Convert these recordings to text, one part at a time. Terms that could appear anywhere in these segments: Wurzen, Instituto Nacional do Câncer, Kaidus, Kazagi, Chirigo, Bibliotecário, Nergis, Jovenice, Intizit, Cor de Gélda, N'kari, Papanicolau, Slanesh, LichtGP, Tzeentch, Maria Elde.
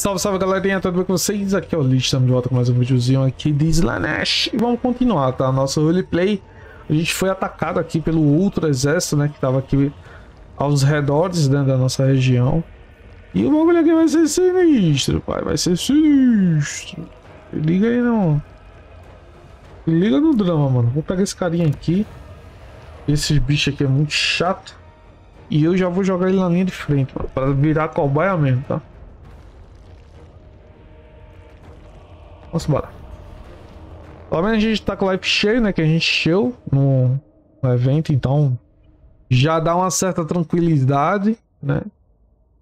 Salve, salve galerinha, tudo bem com vocês? Aqui é o Lich, estamos de volta com mais um videozinho aqui de Slanesh. E vamos continuar, tá? Nosso roleplay. A gente foi atacado aqui pelo outro exército, né? Que tava aqui aos redores, né, da nossa região. E o bagulho aqui vai ser sinistro, pai. Vai ser sinistro. Liga aí, não. Liga no drama, mano. Vou pegar esse carinha aqui. Esses bichos aqui é muito chato. E eu já vou jogar ele na linha de frente, mano, pra virar cobaia mesmo, tá? Vamos embora. Pelo menos a gente tá com o life cheio, né? Que a gente encheu no evento, então já dá uma certa tranquilidade, né?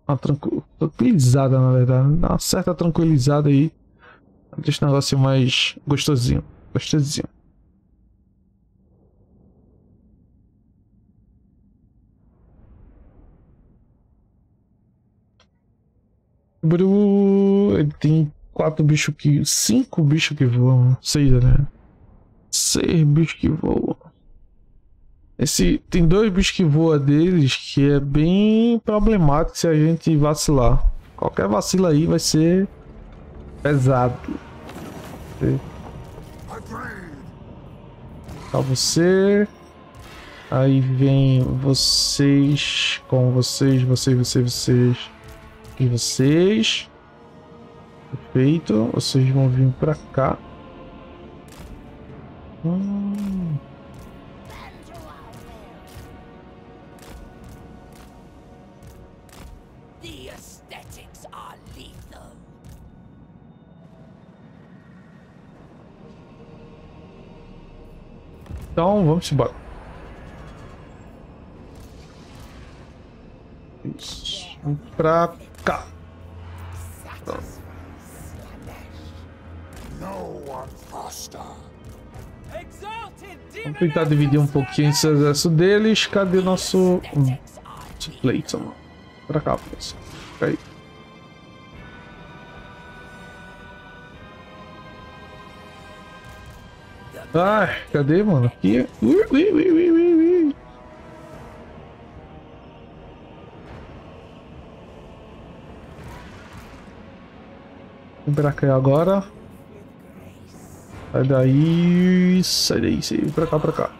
Uma tranquilizada, na verdade. Dá uma certa tranquilizada aí. Deixa o negócio mais gostosinho. Gostosinho. Ele tem 4 bichos que... 5 bichos que voam. 6, né? 6 bichos que voam. Esse... Tem 2 bichos que voam deles, que é bem problemático se a gente vacilar. Qualquer vacilo aí vai ser pesado. Tá você. Aí vem vocês. Com vocês, vocês, vocês, vocês. E vocês. Perfeito, vocês vão vir pra cá. Então vamos embora. Isso. Vamos pra cá. Pronto. Vamos tentar dividir um pouquinho esse exército deles. Cadê nosso... Pleito, mano. Pra cá, pessoal. Fica aí. Ah, cadê, mano? Aqui. Ui. Vem pra cá agora. Sai daí, vem pra cá, pra cá.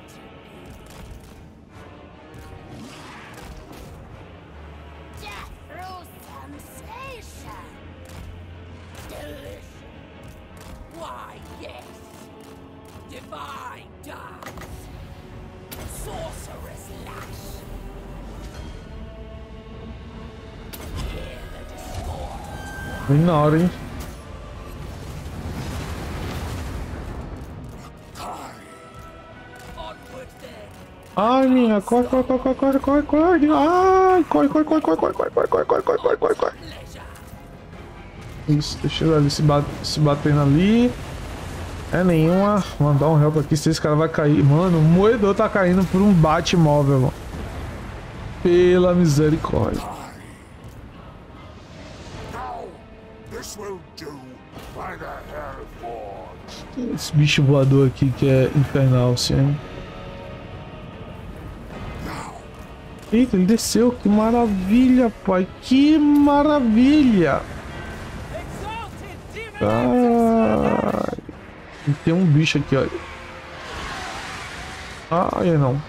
Vem na hora, hein? Ai, minha, corre. Ai, corre. Isso, deixa eu ali se batendo ali. É nenhuma. Mandar um help aqui, se esse cara vai cair. Mano, o moedor tá caindo por um Batmóvel, mano. Pela misericórdia. Esse bicho voador aqui que é infernal, sim. Eita, ele desceu, que maravilha, pai, que maravilha! Ai. E tem um bicho aqui, olha. Ai, não.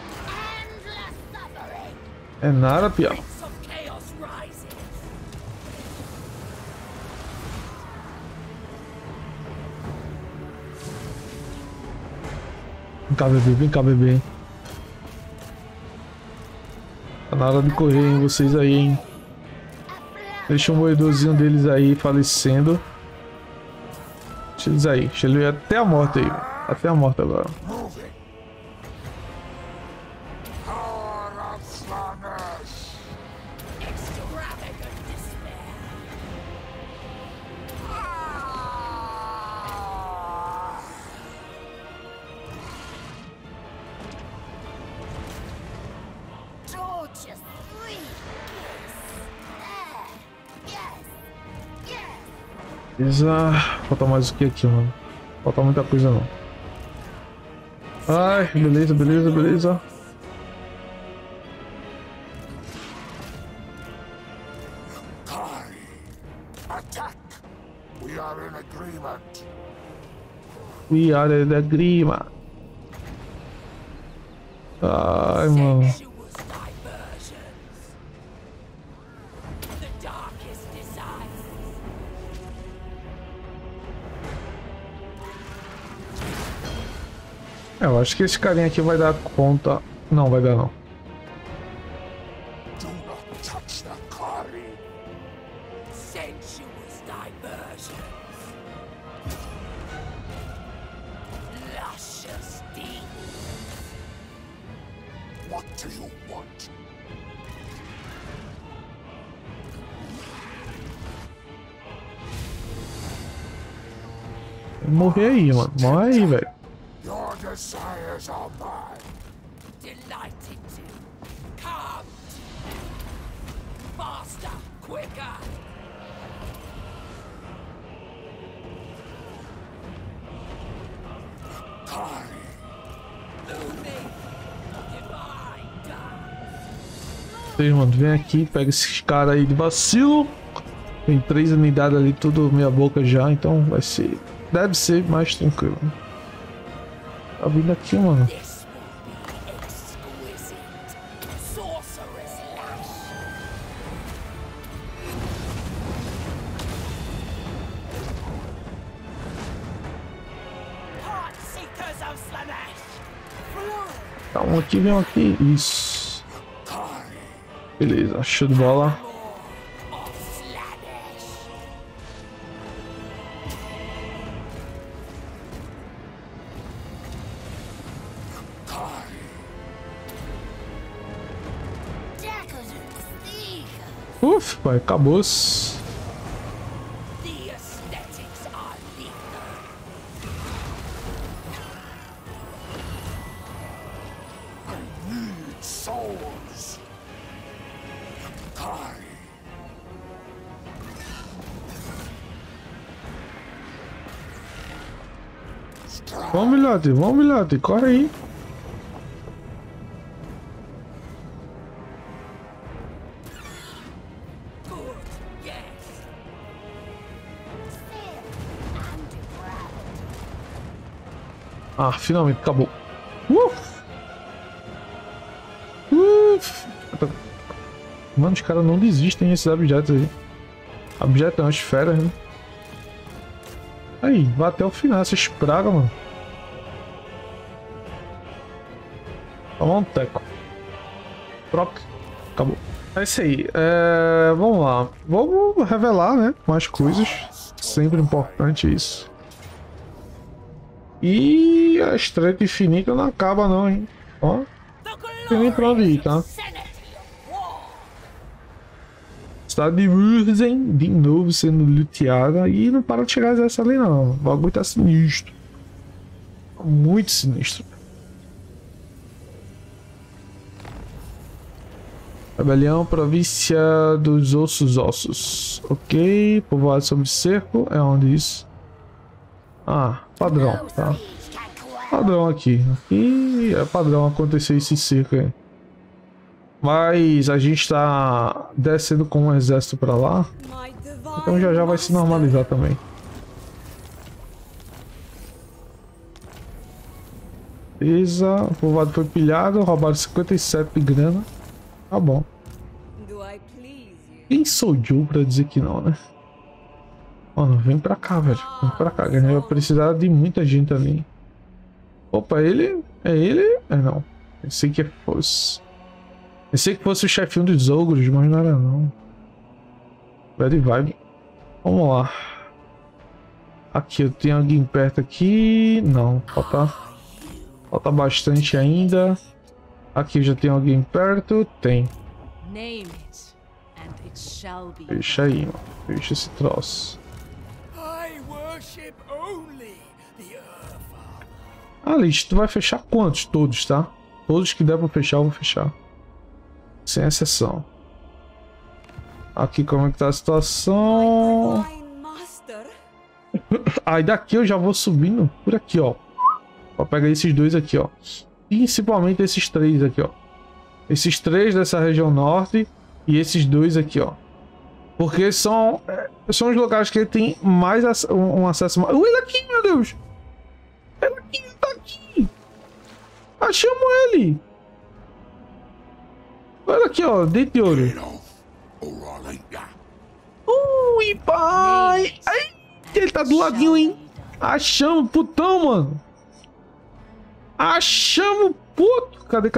É nada, piá. Vem cá, bebê. Tá na hora de correr, hein? Vocês aí, hein? Deixa o moedorzinho deles aí falecendo. Deixa eles aí. Deixa ele ir até a morte aí. Até a morte agora. Falta mais o que aqui, mano? Falta muita coisa, não. Ai, beleza. Attack! We are in agreement. We are in agreement. Ai, mano. Eu acho que esse carinha aqui vai dar conta. Não, vai dar não. Morrer aí, mano. Morre aí, velho. Vocês, mano, vem aqui, pega esses caras aí de vacilo. Tem 3 unidades ali, tudo meia boca já, então vai ser... Deve ser mais tranquilo. Tá vindo aqui, mano. Tá um aqui, vem um aqui. Isso. Beleza, show de bola. Uf, pai, acabou-se. Vamos, Milhote, corre aí. Ah, finalmente acabou. Mano, os caras não desistem desses objetos aí. Objeto é uma esfera, né? Aí, vai até o final essas pragas, mano. Toma um teco. Troca. Acabou. É isso aí. É... Vamos lá. Vamos revelar, né? Mais coisas. Sempre importante isso. E a estreita infinita não acaba não, hein? Ó, tem nem pra onde ir, tá? Cidade de Wurzen, de novo sendo luteada. E não para de chegar essa ali não. O bagulho tá sinistro. Muito sinistro. Rebelião, província dos ossos. Ok, povoado sob cerco. É onde isso? Ah, padrão, tá? Padrão aqui. Aqui é padrão acontecer esse cerco aí. Mas a gente tá descendo com um exército pra lá. Então já já vai se normalizar também. Beleza, o povoado foi pilhado, roubaram 57 de grana. Tá bom. Quem sou eu pra dizer que não, né? Mano, vem pra cá, velho. Vem pra cá. Ele vai precisar de muita gente ali. Opa, ele? É ele? É não. Pensei que fosse. Pensei que fosse o chefinho dos ogros, mas não era não. Bad vibe. Vamos lá. Aqui, eu tenho alguém perto aqui. Não, falta. Falta bastante ainda. Aqui já tem alguém perto. Tem. Fecha aí, mano. Fecha esse troço. Ah, Liz, tu vai fechar quantos? Todos, tá? Todos que der pra fechar, eu vou fechar. Sem exceção. Aqui, como é que tá a situação? Aí daqui eu já vou subindo por aqui, ó. Vou pegar esses dois aqui, ó. Principalmente esses 3 aqui, ó. Esses 3 dessa região norte. E esses 2 aqui, ó. Porque são os locais que ele tem mais acesso... Ele aqui, meu Deus! Ele tá aqui! Achamos ele! Olha aqui, ó, dentro de olho. Ui, pai! Ai, ele tá do ladinho, hein? Achamos, putão, mano! Achamos, puto! Cadê?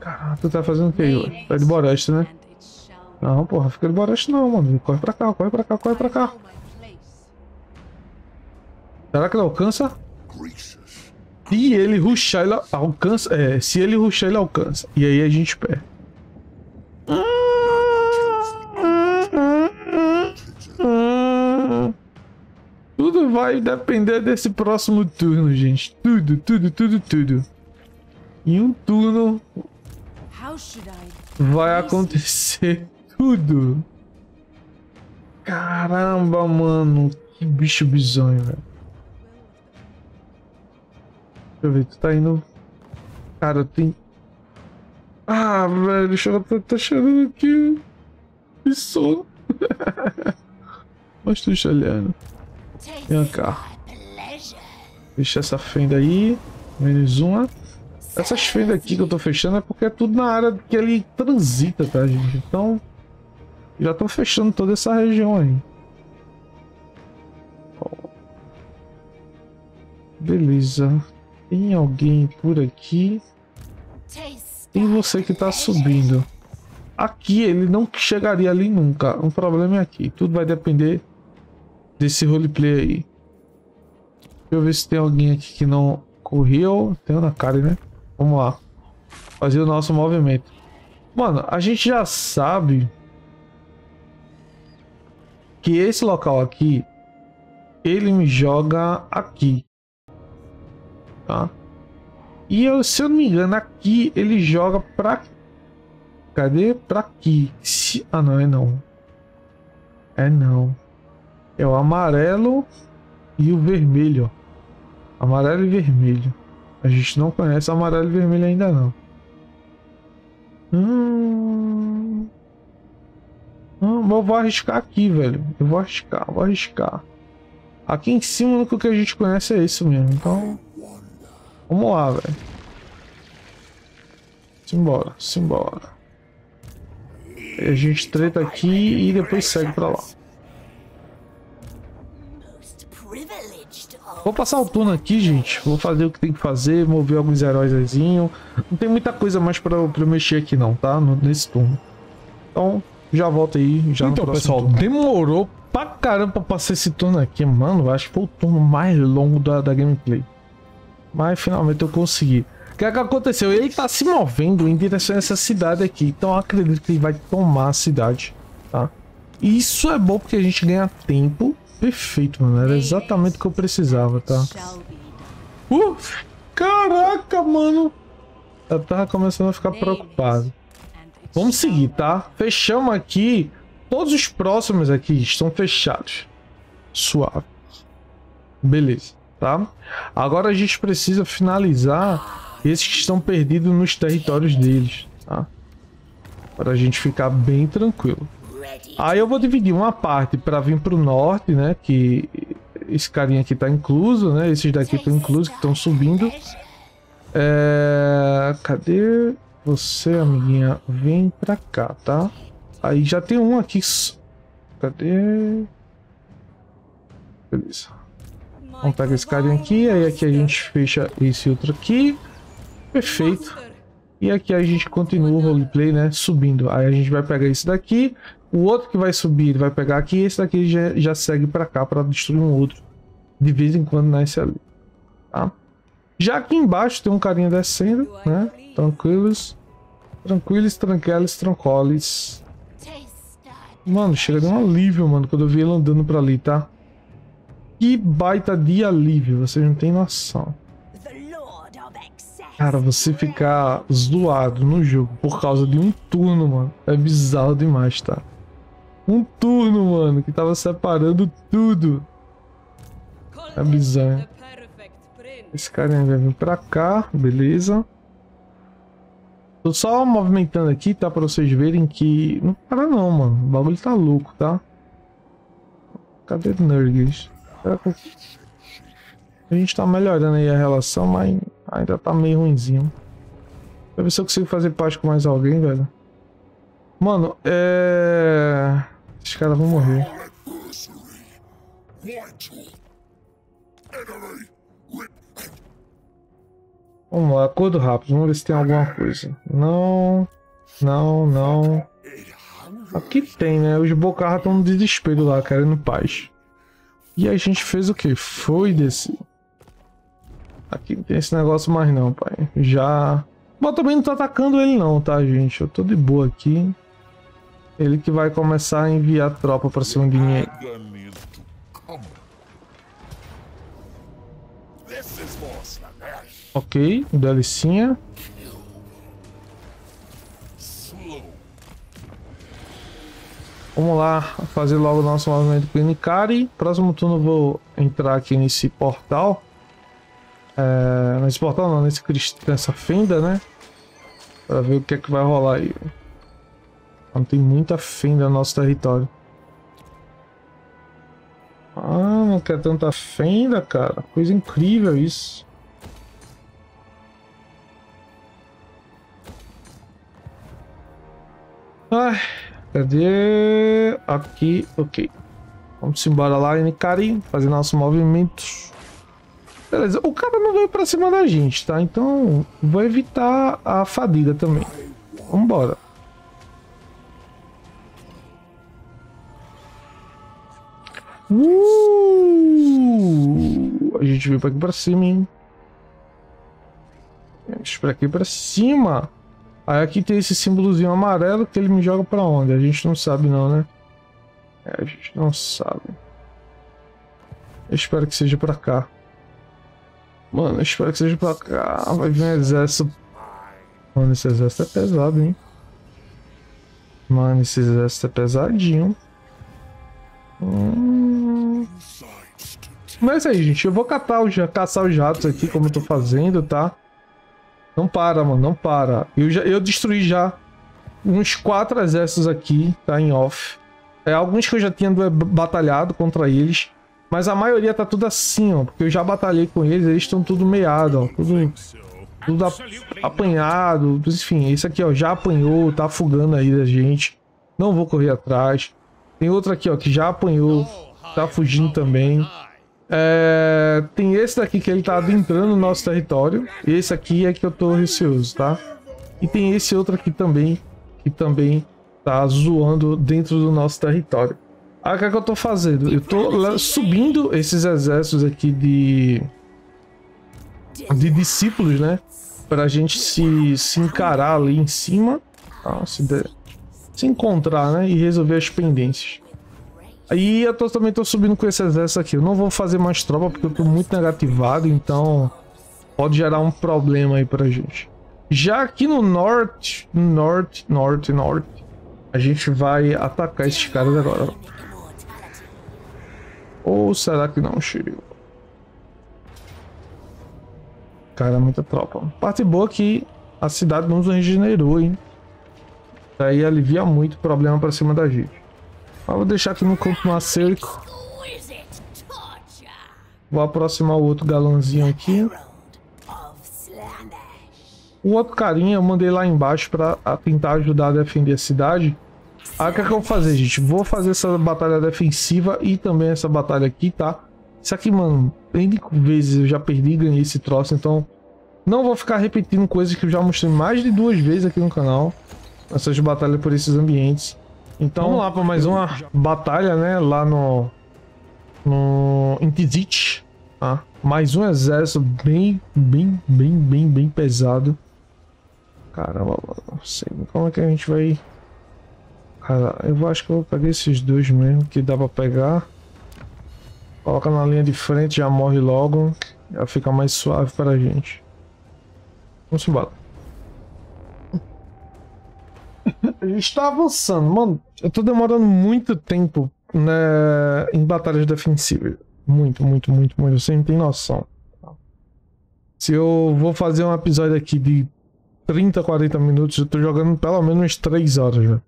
Caraca, tu tá fazendo o quê? Tá de boreste, né? Não, porra, fica de boreste não, mano. Corre pra cá. Será que ele alcança? Se ele rushar, ele alcança. É, se ele rushar, ele alcança. E aí a gente perde. Tudo vai depender desse próximo turno, gente. Tudo. Em um turno vai acontecer tudo. Caramba, mano. Que bicho bizonho, velho. Deixa eu ver, tu tá indo... Cara, tem... Ah, velho, tá chorando aqui. Que sono. Mas tô chalhando. Vem cá. Deixa essa fenda aí. Menos uma. Essas fendas aqui que eu tô fechando é porque é tudo na área que ele transita, tá, gente? Então, já tô fechando toda essa região aí. Beleza. Tem alguém por aqui. Tem você que tá subindo. Aqui ele não chegaria ali nunca. O problema é aqui. Tudo vai depender desse roleplay aí. Deixa eu ver se tem alguém aqui que não correu. Tem o N'kari, né? Vamos lá. Fazer o nosso movimento. Mano, a gente já sabe que esse local aqui, ele me joga aqui. Tá? E eu, se eu não me engano, aqui ele joga pra... Cadê? Pra aqui. Se... Ah, não, é não. É não. É o amarelo e o vermelho, ó. Amarelo e vermelho. A gente não conhece amarelo e vermelho ainda não. Eu vou arriscar aqui, velho. Eu vou arriscar, Aqui em cima, o que a gente conhece é isso mesmo. Então, vamos lá, velho. Simbora. A gente treta aqui e depois segue pra lá. Vou passar o turno aqui, gente. Vou fazer o que tem que fazer, mover alguns heróis. Não tem muita coisa mais pra eu mexer aqui não, tá? Nesse turno. Então, já volto aí. Já então, pessoal, turno. Demorou pra caramba pra passar esse turno aqui, mano. Acho que foi o turno mais longo da gameplay. Mas finalmente eu consegui. O que é que aconteceu? Ele tá se movendo em direção a essa cidade aqui. Então eu acredito que ele vai tomar a cidade, tá? E isso é bom porque a gente ganha tempo. Perfeito, mano. Era exatamente o que eu precisava, tá? Caraca, mano. Eu tava começando a ficar preocupado. Vamos seguir, tá? Fechamos aqui. Todos os próximos aqui estão fechados. Suave. Beleza, tá? Agora a gente precisa finalizar esses que estão perdidos nos territórios deles, tá? Para a gente ficar bem tranquilo. Aí eu vou dividir uma parte para vir pro norte, né? Que esse carinha aqui tá incluso, né? Esses daqui estão inclusos, que estão subindo. Cadê você, amiguinha? Vem pra cá, tá? Aí já tem um aqui. Cadê? Beleza. Vamos pegar esse carinha aqui. Aí aqui a gente fecha esse outro aqui. Perfeito. E aqui a gente continua o roleplay, né? Subindo. Aí a gente vai pegar esse daqui. O outro que vai subir, ele vai pegar aqui. Esse daqui já segue pra cá pra destruir um outro. De vez em quando nasce ali. Tá? Já aqui embaixo tem um carinha descendo, né? Tranquilos. Mano, chega de um alívio, mano, quando eu vi ele andando pra ali, tá? Que baita de alívio. Vocês não tem noção. Cara, você ficar zoado no jogo por causa de um turno, mano, é bizarro demais, tá? Um turno, mano, que tava separando tudo. É bizarro. Esse carinha vai vir pra cá, beleza. Tô só movimentando aqui, tá? Pra vocês verem que... Não para não, mano. O bagulho tá louco, tá? Cadê o Nergis? A gente tá melhorando aí a relação, mas ainda tá meio ruinzinho. Deixa eu ver se eu consigo fazer paz com mais alguém, velho. Mano, é... Esses caras vão morrer. Vamos lá, acordo rápido. Vamos ver se tem alguma coisa. Não, não, não. Aqui tem, né? Os bocarras estão no desespero lá, querendo paz. E a gente fez o que? Foi desse... Aqui não tem esse negócio mais não, pai. Já... Bom, também não tá atacando ele não, tá, gente? Eu tô de boa aqui. Ele que vai começar a enviar tropa pra cima de mim. Ok, delicinha. Vamos lá fazer logo o nosso movimento com o N'kari. Próximo turno eu vou entrar aqui nesse portal. É, nesse portal não, nessa fenda, né? Pra ver o que é que vai rolar aí. Não tem muita fenda no nosso território. Ah, não quer tanta fenda, cara. Coisa incrível isso. Ai... Cadê? Aqui, ok. Vamos embora lá, N'kari, fazer nossos movimentos. Beleza, o cara não veio pra cima da gente, tá? Então, vou evitar a fadiga também. Vambora. A gente veio pra aqui pra cima, hein? Vamos pra aqui pra cima. Aí aqui tem esse símbolozinho amarelo que ele me joga pra onde? A gente não sabe não, né? É, a gente não sabe. Eu espero que seja pra cá. Mano, eu espero que seja pra cá. Vai vir um exército. Mano, esse exército é pesado, hein? Mano, esse exército é pesadinho. Mas aí, gente, eu vou caçar os ratos aqui, como eu tô fazendo, tá? Não para, mano, não para. Eu destruí já uns 4 exércitos aqui, tá, em off. É, alguns que eu já tinha batalhado contra eles, mas a maioria tá tudo assim, ó, porque eu já batalhei com eles, eles estão tudo meiado, ó, tudo apanhado, enfim, esse aqui, ó, já apanhou, tá afogando aí da gente, não vou correr atrás. Tem outro aqui, ó, que já apanhou, tá fugindo também. É, tem esse daqui que ele tá adentrando no nosso território. Esse aqui é que eu tô receoso, tá? E tem esse outro aqui também, que também tá zoando dentro do nosso território. Ah, o que é que eu tô fazendo? Eu tô subindo esses exércitos aqui de discípulos, né? Pra gente se encarar ali em cima, tá? Se encontrar, né? E resolver as pendências. Aí eu também tô subindo com esse exército aqui. Eu não vou fazer mais tropa porque eu tô muito negativado, então pode gerar um problema aí pra gente. Já aqui no norte, a gente vai atacar esses caras agora. Ou será que não, Chirigo? Cara, muita tropa. Parte boa que a cidade não nos regenerou, hein? Daí alivia muito o problema pra cima da gente. Mas vou deixar aqui no campo no acerto. Vou aproximar o outro galãozinho aqui. O outro carinha eu mandei lá embaixo pra tentar ajudar a defender a cidade. Aí o que é que eu vou fazer, gente? Vou fazer essa batalha defensiva e também essa batalha aqui, tá? Isso aqui, mano, tem vezes eu já perdi e ganhei esse troço, então... Não vou ficar repetindo coisas que eu já mostrei mais de 2 vezes aqui no canal. Essas batalhas por esses ambientes. Então vamos lá para mais uma batalha, né? Lá no Intizit. Ah, mais um exército bem pesado. Caramba, não sei como é que a gente vai... Cara, eu acho que eu vou pegar esses dois mesmo, que dá para pegar. Coloca na linha de frente, já morre logo. Já fica mais suave para a gente. Vamos embora. A gente tá avançando, mano. Eu tô demorando muito tempo, né, em batalhas defensivas. Muito. Você não tem noção. Se eu vou fazer um episódio aqui de 30, 40 minutos, eu tô jogando pelo menos umas 3 horas, velho.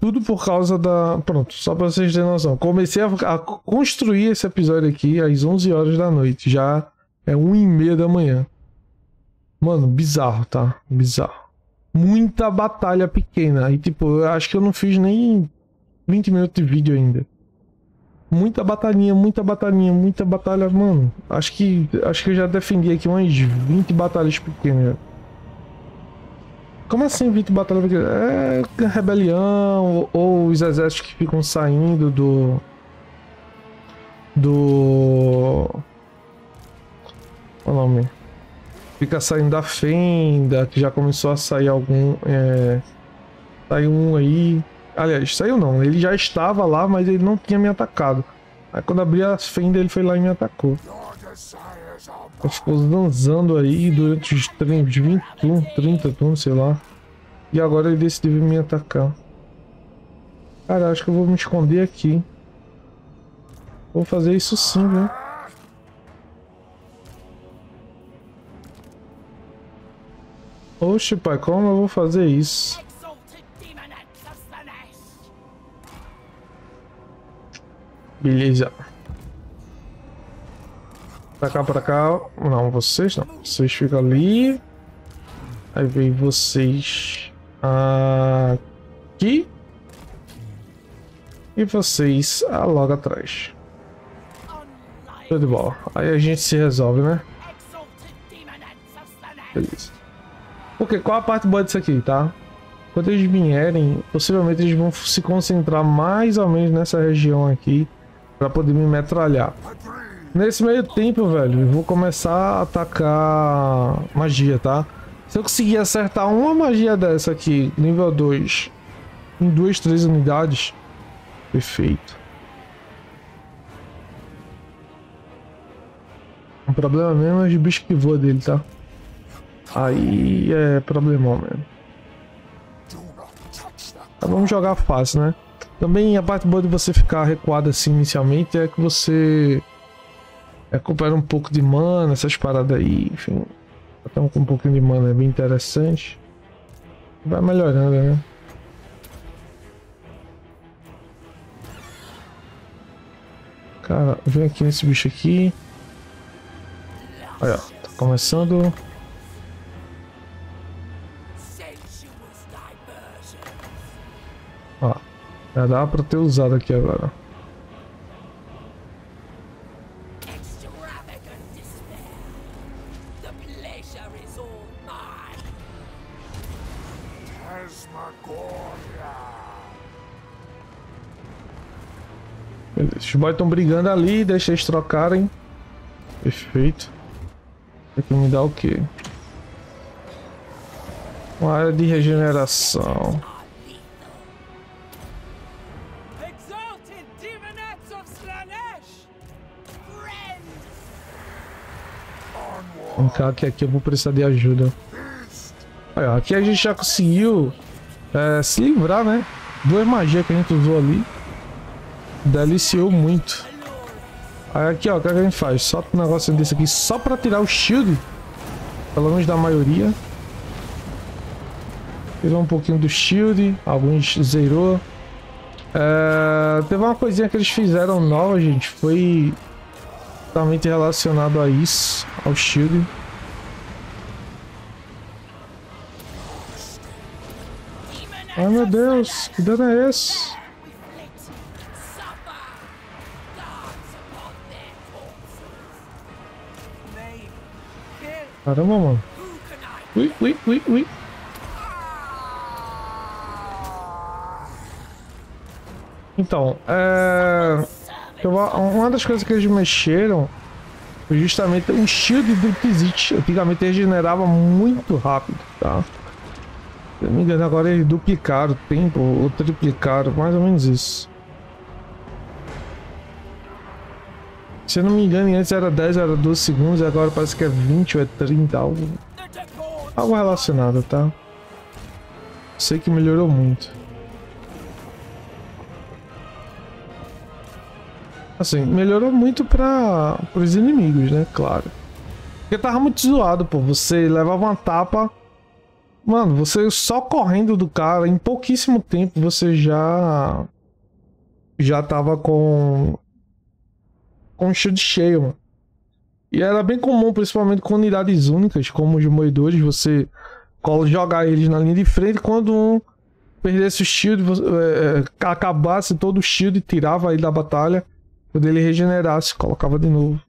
Tudo por causa da... Pronto, só pra vocês terem noção. Comecei a construir esse episódio aqui às 11 horas da noite. Já é 1h30 da manhã. Mano, bizarro, tá? Bizarro. Muita batalha pequena. E tipo, eu acho que eu não fiz nem 20 minutos de vídeo ainda. Muita batalhinha, muita batalhinha, muita batalha, mano. Acho que eu já defendi aqui umas 20 batalhas pequenas. Como assim 20 batalhas pequenas? É rebelião ou os exércitos que ficam saindo do... Qual o nome? Fica saindo da fenda, que já começou a sair algum... Saiu um aí... Aliás, saiu não, ele já estava lá, mas ele não tinha me atacado. Aí quando abri a fenda, ele foi lá e me atacou. Ele ficou dançando aí durante os 20 turnos, 30 turnos, sei lá. E agora ele decidiu me atacar. Cara, acho que eu vou me esconder aqui. Vou fazer isso sim, né? Oxe, pai, como eu vou fazer isso? Beleza. Pra cá, pra cá. Não, vocês não. Vocês ficam ali. Aí vem vocês aqui. E vocês logo atrás. Tudo de bola. Aí a gente se resolve, né? Beleza. Ok, qual a parte boa disso aqui, tá? Quando eles vierem, possivelmente eles vão se concentrar mais ou menos nessa região aqui. Pra poder me metralhar. Nesse meio tempo, velho, eu vou começar a atacar magia, tá? Se eu conseguir acertar uma magia dessa aqui, nível 2, em 2, 3 unidades, perfeito. O problema mesmo é os bichos que voam dele, tá? Aí é problemão mesmo. Então vamos jogar fácil, né? Também a parte boa de você ficar recuado assim inicialmente é que você recupera um pouco de mana, essas paradas aí, enfim. Até com um pouquinho de mana é bem interessante. Vai melhorando, né? Cara, vem aqui nesse bicho aqui. Olha, tá começando. Ó. Já dá pra ter usado aqui agora. Beleza, os boys estão brigando ali, deixa eles trocarem. Perfeito. Aqui me dá o quê? Uma área de regeneração. Vem cá, que aqui eu vou precisar de ajuda. Aí, ó, aqui a gente já conseguiu se livrar, né? 2 magias que a gente usou ali. Deliciou muito. Aí aqui, ó, o que a gente faz? Solta um negócio desse aqui só pra tirar o shield. Pelo menos da maioria. Tirou um pouquinho do shield. Alguns zerou. Teve uma coisinha que eles fizeram nova, gente. Foi... totalmente relacionado a isso, ao shield. Ai meu Deus, que dano é esse? Caramba, mano. Ui, ui, ui, ui. Então, uma das coisas que eles mexeram foi justamente o shield do Intizit. Antigamente regenerava muito rápido, tá? Se não me engano, agora eles duplicaram o tempo ou triplicaram, mais ou menos isso. Se eu não me engano, antes era 10, era 12 segundos, e agora parece que é 20 ou é 30, algo relacionado, tá? Sei que melhorou muito. Assim, melhorou muito para os inimigos, né? Claro. Porque tava muito zoado, pô. Você levava uma tapa... Mano, você só correndo do cara, em pouquíssimo tempo você já tava com um shield cheio, mano. E era bem comum, principalmente com unidades únicas, como os moedores, você jogar eles na linha de frente, quando um perdesse o shield, acabasse todo o shield, tirava ele da batalha, quando ele regenerasse, colocava de novo.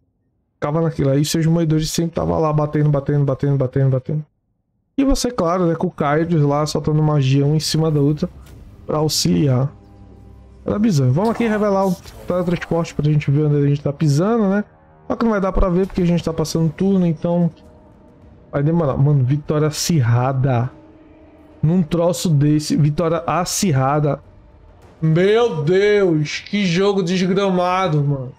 Ficava naquilo, aí seus moedores sempre estavam lá batendo. E você, claro, né, com o Kaidus lá soltando magia um em cima da outra pra auxiliar. Era bizarro. Vamos aqui revelar o teletransporte pra gente ver onde a gente tá pisando, né? Só que não vai dar pra ver porque a gente tá passando turno, então vai demorar. Mano, vitória acirrada. Num troço desse, vitória acirrada. Meu Deus, que jogo desgramado, mano.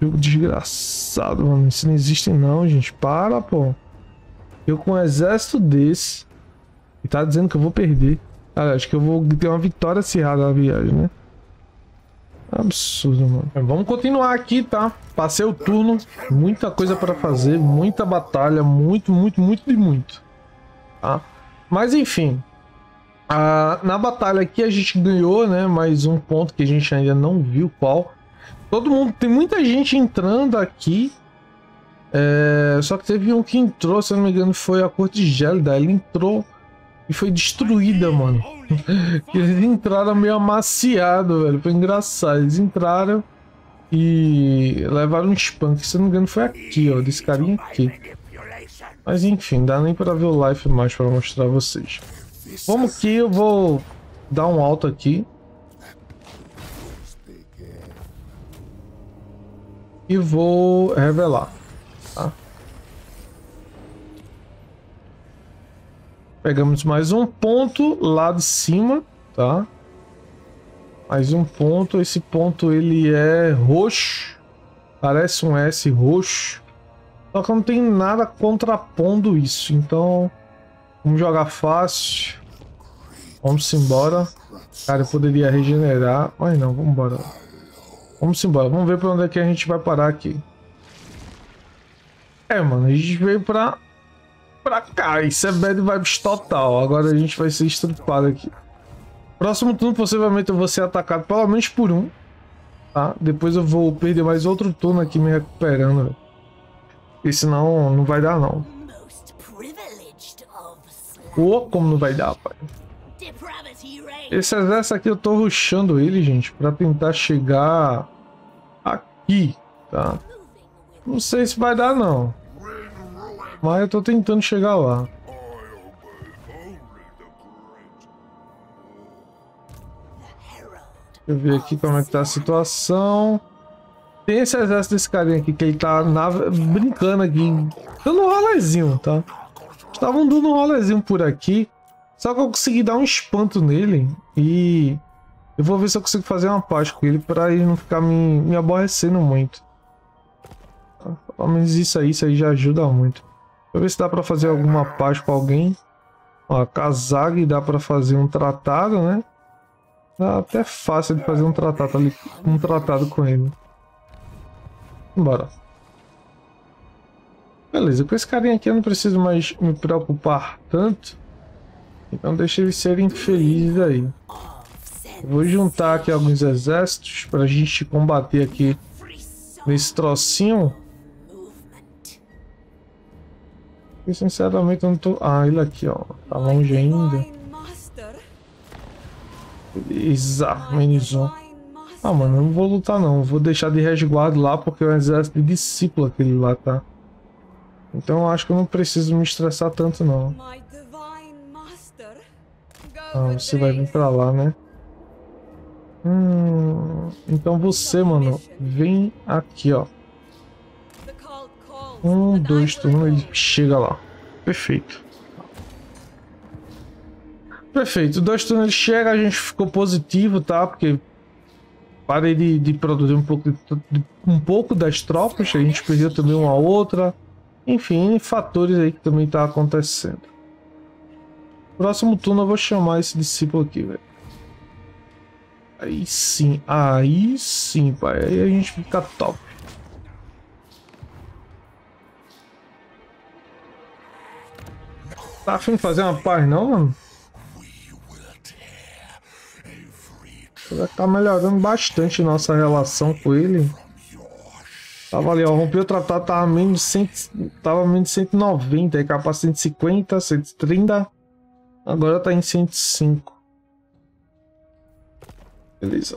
Jogo desgraçado, mano. Isso não existe não, gente. Para, pô. Eu com um exército desse, e tá dizendo que eu vou perder. Cara, acho que eu vou ter uma vitória acirrada na viagem, né? Absurdo, mano. Vamos continuar aqui, tá? Passei o turno, muita coisa pra fazer, muita batalha, muito. Tá? Mas enfim, na batalha aqui a gente ganhou, né? Mais um ponto que a gente ainda não viu qual. Todo mundo, tem muita gente entrando aqui. É, só que teve um que entrou, se eu não me engano, foi a Cor de Gélda. Ele entrou e foi destruída, mano. Eles entraram meio amaciado, velho. Foi engraçado. Eles entraram e levaram um spank. Se eu não me engano, foi aqui, ó. Desse carinha aqui. Mas enfim, não dá nem pra ver o life mais pra mostrar a vocês. Vamos que eu vou dar um alto aqui. E vou revelar. Pegamos mais um ponto lá de cima, tá? Mais um ponto. Esse ponto ele é roxo. Parece um S roxo. Só que não tem nada contrapondo isso. Então, vamos jogar fácil. Vamos embora. Cara, eu poderia regenerar. Mas não, vamos embora. Vamos embora. Vamos ver pra onde é que a gente vai parar aqui. É, mano, a gente veio pra cá, isso é bad vibes total. Agora a gente vai ser estrupado aqui. Próximo turno, possivelmente eu vou ser atacado pelo menos por um, tá? Depois eu vou perder mais outro turno aqui me recuperando, velho. Porque senão não vai dar, não. Pô, como não vai dar, pai. Esse exército aqui eu tô rushando ele, gente, pra tentar chegar aqui, tá? Não sei se vai dar, não. Mas eu tô tentando chegar lá. Deixa eu ver aqui como é que tá a situação. Tem esse exército desse carinha aqui, que ele tá brincando aqui. Dando um rolezinho, tá? Estavam dando um rolezinho por aqui. Só que eu consegui dar um espanto nele. E eu vou ver se eu consigo fazer uma paz com ele pra ele não ficar me aborrecendo muito. Pelo menos isso aí já ajuda muito. Deixa eu ver se dá pra fazer alguma paz com alguém. Ó, Kazagi dá pra fazer um tratado, né? Dá até fácil de fazer um tratado ali, um tratado com ele. Bora. Beleza, com esse carinha aqui eu não preciso mais me preocupar tanto. Então deixa eles serem felizes aí. Eu vou juntar aqui alguns exércitos pra gente combater aqui nesse trocinho. E sinceramente eu não tô... Ah, ele aqui, ó. Tá longe ainda. Beleza, amenizou. Ah, mano, eu não vou lutar não. Vou deixar de resguardo lá porque é um exército de discípulo aquele lá, tá? Então eu acho que eu não preciso me estressar tanto não. Ah, você vai vir pra lá, né? Então você, mano, vem aqui, ó. 1, 2, 3, ele chega lá. Perfeito. Perfeito, 2 turnos ele chega, a gente ficou positivo, tá? Porque parei de produzir um pouco das tropas, a gente perdeu também uma outra. Enfim, fatores aí que também tá acontecendo. Próximo turno eu vou chamar esse discípulo aqui, velho. Aí sim, pai. Aí a gente fica top. Tá afim de fazer uma paz não, mano? Tá melhorando bastante nossa relação com ele. Tava ali, ó, rompi o tratado, tava menos de 100, tava menos de 190, aí capaz 150, 130. Agora tá em 105. Beleza.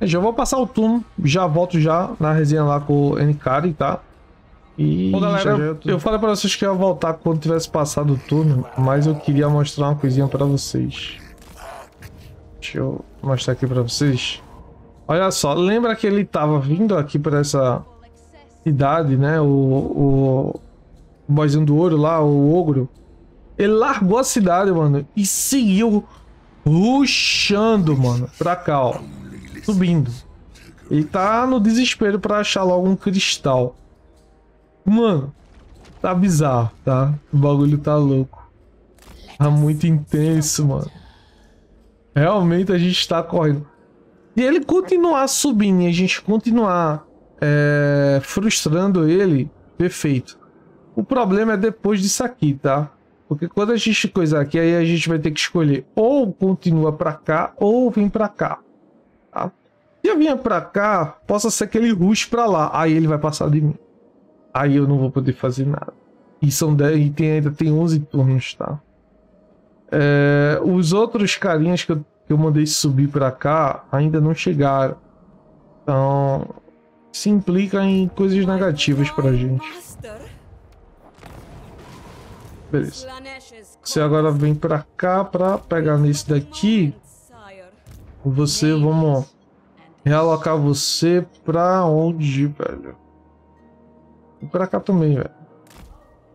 Eu já vou passar o turno, já volto já na resenha lá com o N'kari, tá? E bom, galera, eu falei pra vocês que eu ia voltar quando tivesse passado o turno, mas eu queria mostrar uma coisinha pra vocês. Deixa eu mostrar aqui pra vocês. Olha só, lembra que ele tava vindo aqui pra essa cidade, né? O boizinho do ouro lá, o ogro. Ele largou a cidade, mano, e seguiu rushando, mano, pra cá, ó. Subindo. Ele tá no desespero pra achar logo um cristal. Mano, tá bizarro, tá? O bagulho tá louco. Tá muito intenso, mano. Realmente a gente tá correndo. E ele continuar subindo e a gente continuar frustrando ele, perfeito. O problema é depois disso aqui, tá? Porque quando a gente coisar aqui, aí a gente vai ter que escolher ou continua pra cá ou vem pra cá. Tá? Se eu vier pra cá, possa ser que ele rush pra lá. Aí ele vai passar de mim. Aí eu não vou poder fazer nada. E são 10 e ainda tem 11 turnos, tá? Os outros carinhas que eu mandei subir pra cá ainda não chegaram. Então, se implica em coisas negativas pra gente. Beleza. Você agora vem pra cá pra pegar nesse daqui. Você, vamos realocar você pra onde, velho? Pra cá também, velho.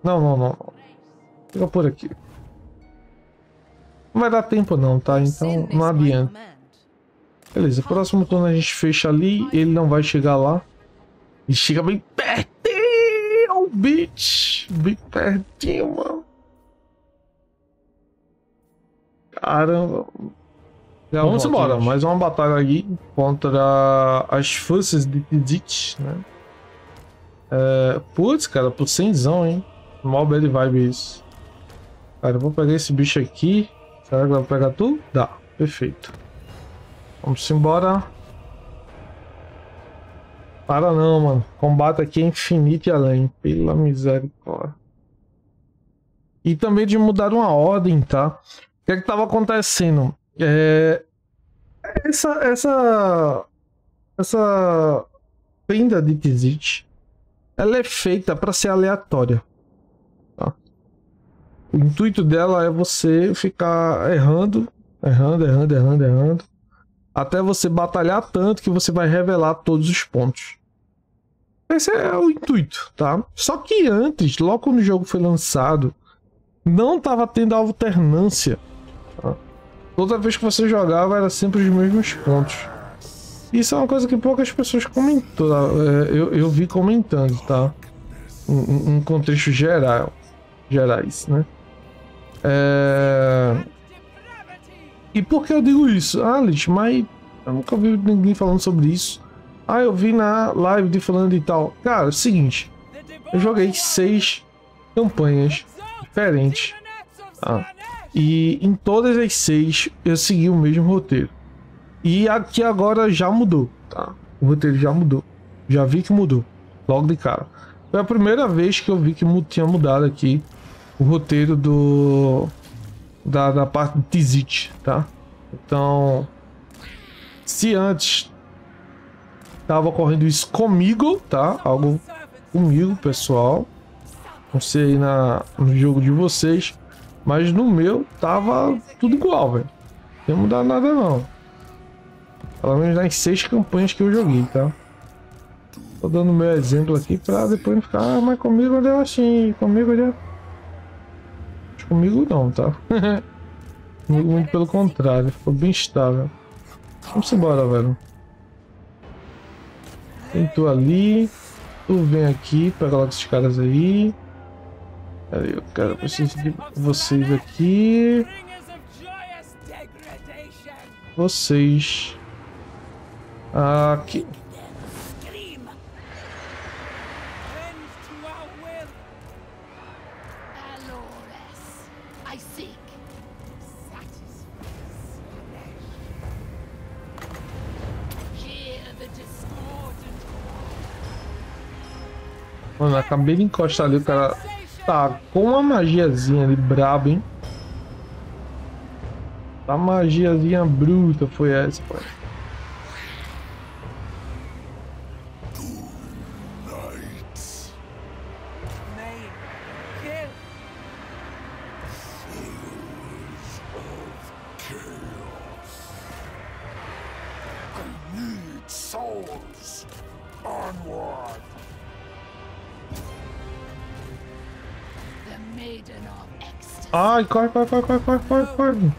Não. Fica por aqui. Não vai dar tempo não, tá? Então não adianta. Beleza, próximo turno a gente fecha ali. Ele não vai chegar lá. Ele chega bem pertinho, bitch. Bem pertinho, mano. Caramba. Já vamos embora. Gente. Mais uma batalha aqui contra as forças de Tzeentch, né? Putz, cara, por 100zão, hein? Mó bad vibe isso. Cara, eu vou pegar esse bicho aqui. Será que vai pegar tudo? Dá, perfeito. Vamos embora. Para não, mano. Combate aqui é infinito e além. Pela misericórdia. E também de mudar uma ordem, tá? O que é que tava acontecendo? Essa tenda de Tzeentch, ela é feita para ser aleatória. Tá? O intuito dela é você ficar errando, até você batalhar tanto que você vai revelar todos os pontos. Esse é o intuito, tá? Só que antes, logo quando o jogo foi lançado, não estava tendo alternância. Tá? Toda vez que você jogava, era sempre os mesmos pontos. Isso é uma coisa que poucas pessoas comentou, eu vi comentando, tá? Um contexto gerais, né? E por que eu digo isso? Ah, Lich, mas eu nunca vi ninguém falando sobre isso. Ah, eu vi na live de falando e tal. Cara, é o seguinte, eu joguei 6 campanhas diferentes, tá? E em todas as 6 eu segui o mesmo roteiro. E aqui agora já mudou, tá? O roteiro já mudou. Já vi que mudou, logo de cara. Foi a primeira vez que eu vi que tinha mudado aqui o roteiro da parte de Tzeentch, tá? Então, se antes tava ocorrendo isso comigo, tá? Algo comigo, pessoal. Não sei aí no jogo de vocês, mas no meu tava tudo igual, velho. Não ia mudar nada não. Pelo menos nas 6 campanhas que eu joguei, tá? Tô dando meu exemplo aqui pra depois não ficar... Ah, mas comigo deu assim, comigo deu... Comigo não, tá? Comigo muito pelo contrário, ficou bem estável. Vamos embora, velho. Tem tu ali. Tu vem aqui, pega logo esses caras aí. Peraí, eu quero preciso de vocês aqui. Vocês... Aqui. Mano, acabei de encostar ali, o cara tá com uma magiazinha ali braba, hein? A magiazinha bruta foi essa, pô. Ai, corre, corre, corre, corre, corre, corre, corre.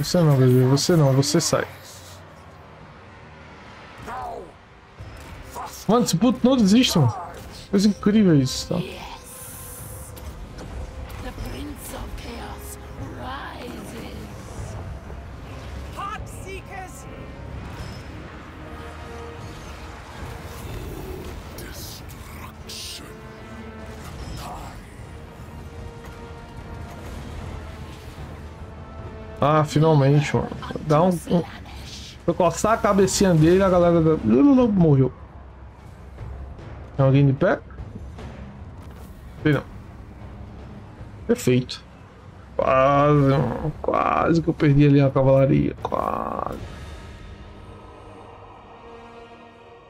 Você não, bebê, você não, você sai. Mano, esse puto não desiste, mano. Coisa incrível isso, tá? Ah, finalmente, mano. Dá um... Vou coçar a cabecinha dele, a galera... Morreu. Tem alguém de pé? Sei não. Perfeito. Quase, mano. Quase que eu perdi ali a cavalaria. Quase.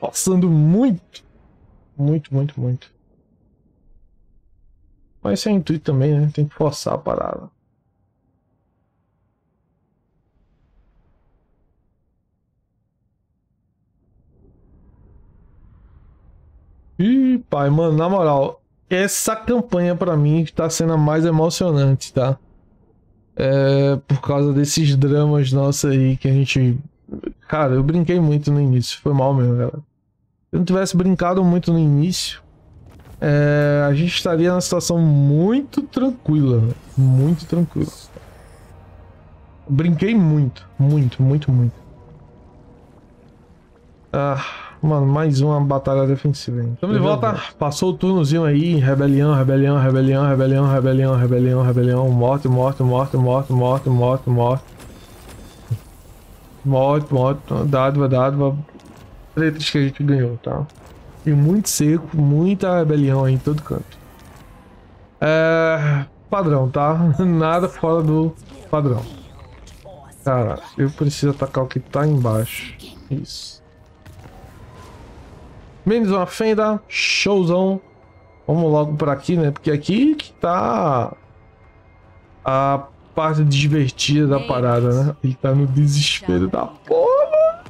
Passando muito. Muito. Mas isso é intuito também, né? Tem que forçar a parada. Ih, pai, mano, na moral, essa campanha pra mim tá sendo a mais emocionante, tá? É, por causa desses dramas nossos aí que a gente... Cara, eu brinquei muito no início, foi mal mesmo, galera. Se eu não tivesse brincado muito no início, a gente estaria numa situação muito tranquila, né? Muito tranquila. Brinquei muito. Ah... Mano, mais uma batalha defensiva, hein? Estamos de volta. Passou o turnozinho aí. Rebelião. Morte. Dádiva. Letras que a gente ganhou, tá? E muito seco, muita rebelião aí em todo canto. É... Padrão, tá? Nada fora do padrão. Cara, eu preciso atacar o que tá embaixo. Isso. Menos uma fenda, showzão. Vamos logo por aqui, né? Porque aqui que tá a parte divertida da parada, né? Ele tá no desespero da porra.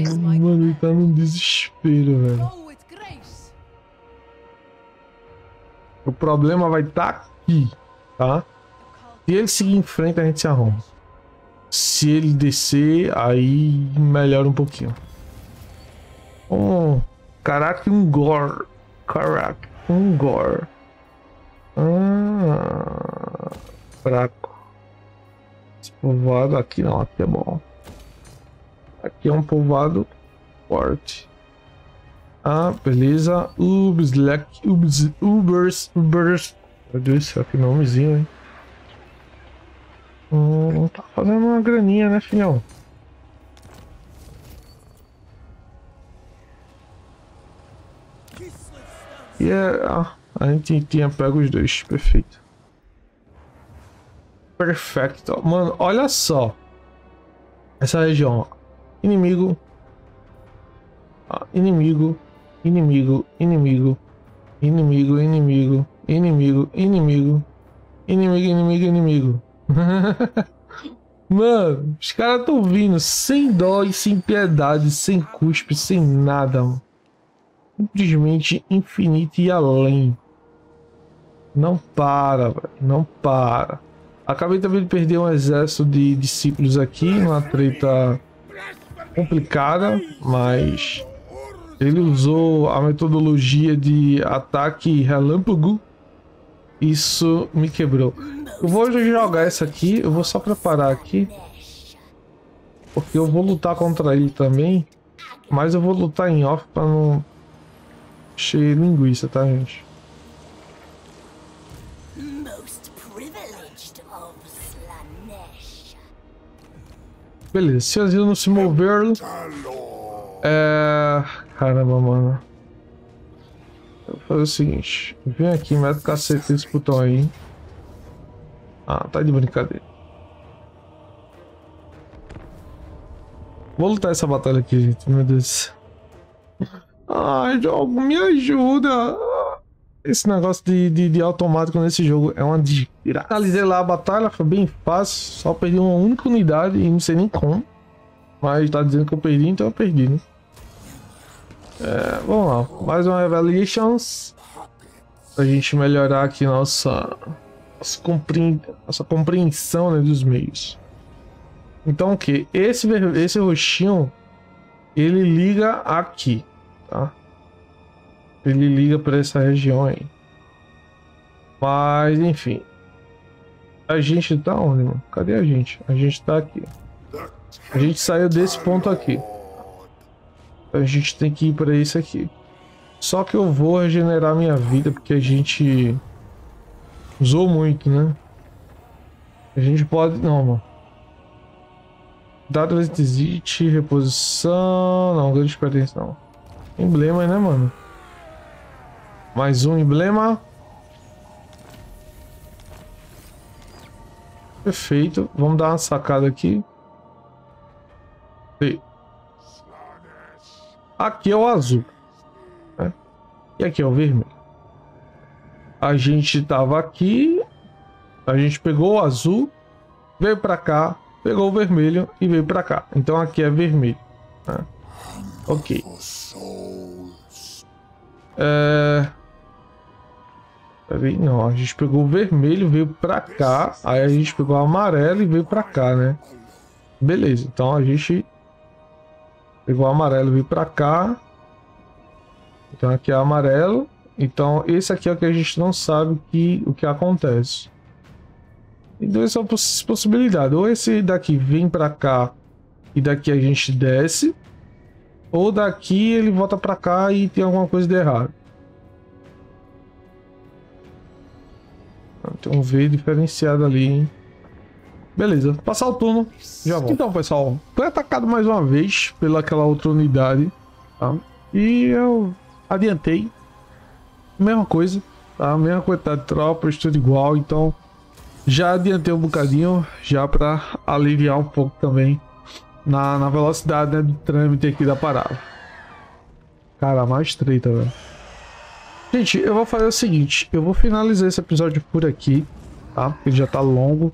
Mano, ele tá no desespero, velho. O problema vai estar aqui, tá? Se ele seguir em frente, a gente se arruma. Se ele descer, aí melhora um pouquinho. Oh, caraca, um gore. Caraca, um gore. Ah, fraco. Esse povoado aqui não, aqui é bom. Aqui é um povoado forte. Ah, beleza. Ubers. Meu Deus, será que nomezinho, hein? Tá fazendo uma graninha, né, filhão? E a gente tinha pego os dois, perfeito. Perfeito, mano, olha só. Essa região, ó. Inimigo. Ah, inimigo. Mano, os caras estão vindo sem dó e sem piedade, sem cuspe, sem nada, mano. Simplesmente infinito e além. Não para, velho. Não para. Acabei também de perder um exército de discípulos aqui, uma treta complicada, mas ele usou a metodologia de ataque relâmpago. Isso me quebrou. Eu vou jogar essa aqui. Eu vou só preparar aqui, porque eu vou lutar contra ele também. Mas eu vou lutar em off pra não encher linguiça, tá, gente? Beleza, se a Zila não se mover... Caramba, mano. Eu vou fazer o seguinte. Vem aqui, mete o cacete desse botão aí. Ah, tá de brincadeira. Vou lutar essa batalha aqui, gente. Meu Deus. Ai, jogo, me ajuda. Esse negócio de automático nesse jogo é uma desgraça. Finalizei lá a batalha, foi bem fácil. Só perdi uma única unidade e não sei nem como. Mas tá dizendo que eu perdi, então eu perdi, né? É, vamos lá. Mais uma Revelations. Pra gente melhorar aqui nossa compreensão, né, dos meios. Então o que? Esse roxinho, ele liga aqui, tá? Ele liga para essa região aí. Mas enfim. A gente tá onde, mano? Cadê a gente? A gente tá aqui. A gente saiu desse ponto aqui. A gente tem que ir para isso aqui. Só que eu vou regenerar minha vida porque a gente usou muito, né? A gente pode... Não, mano. Dado Intizit, reposição... Não, grande experiência não. Emblema, né, mano? Mais um emblema. Perfeito. Vamos dar uma sacada aqui. E aqui é o azul, né? E aqui é o vermelho. A gente tava aqui. A gente pegou o azul, veio pra cá, pegou o vermelho e veio pra cá. Então aqui é vermelho, né? Ok. Peraí, não, a gente pegou o vermelho, veio pra cá. Aí a gente pegou o amarelo e veio pra cá, né? Beleza, então a gente pegou o amarelo e veio pra cá. Então aqui é amarelo. Então esse aqui é o que a gente não sabe o que acontece. Então essa é uma possibilidade. Ou esse daqui vem pra cá e daqui a gente desce. Ou daqui ele volta pra cá e tem alguma coisa de errado. Tem um V diferenciado ali, hein? Beleza, passar o turno, já volto. Então, pessoal, foi atacado mais uma vez pelaquela outra unidade, tá? E eu adiantei. Mesma coisa, tá? Mesma quantidade de tropas, tudo igual. Então, já adiantei um bocadinho, já para aliviar um pouco também na velocidade, né, do trâmite aqui da parada. Cara, mais estreita, velho. Gente, eu vou fazer o seguinte. Eu vou finalizar esse episódio por aqui, tá? Porque ele já tá longo.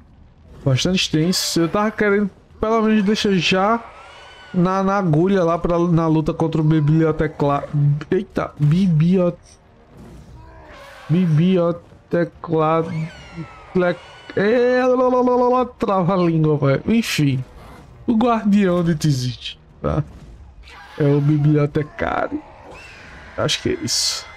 Bastante extenso. Eu tava querendo pelo menos deixar já na agulha lá na luta contra o bibliotecário. Eita, bibliotecário. Trava a língua, velho. Enfim, o guardião de N'kari, tá? É o bibliotecário. Acho que é isso.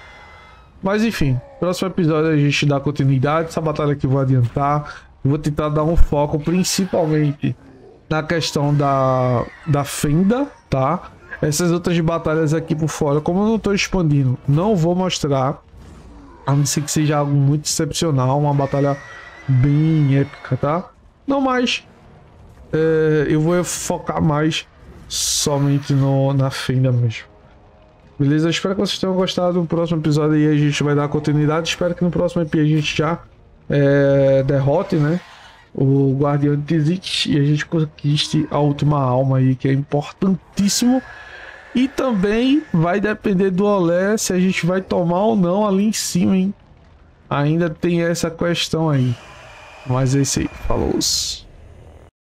Mas enfim, próximo episódio a gente dá continuidade. Essa batalha aqui eu vou adiantar. Vou tentar dar um foco principalmente na questão da fenda, tá? Essas outras batalhas aqui por fora, como eu não estou expandindo, não vou mostrar. A não ser que seja algo muito excepcional, uma batalha bem épica, tá? Não mais. Eu vou focar mais somente na fenda mesmo. Beleza? Espero que vocês tenham gostado. No próximo episódio aí a gente vai dar continuidade. Espero que no próximo EP a gente já... derrote, né, o guardião de Tzeentch e a gente conquiste a última alma aí, que é importantíssimo. E também vai depender do Olé se a gente vai tomar ou não ali em cima, hein? Ainda tem essa questão aí, mas é isso aí, falou.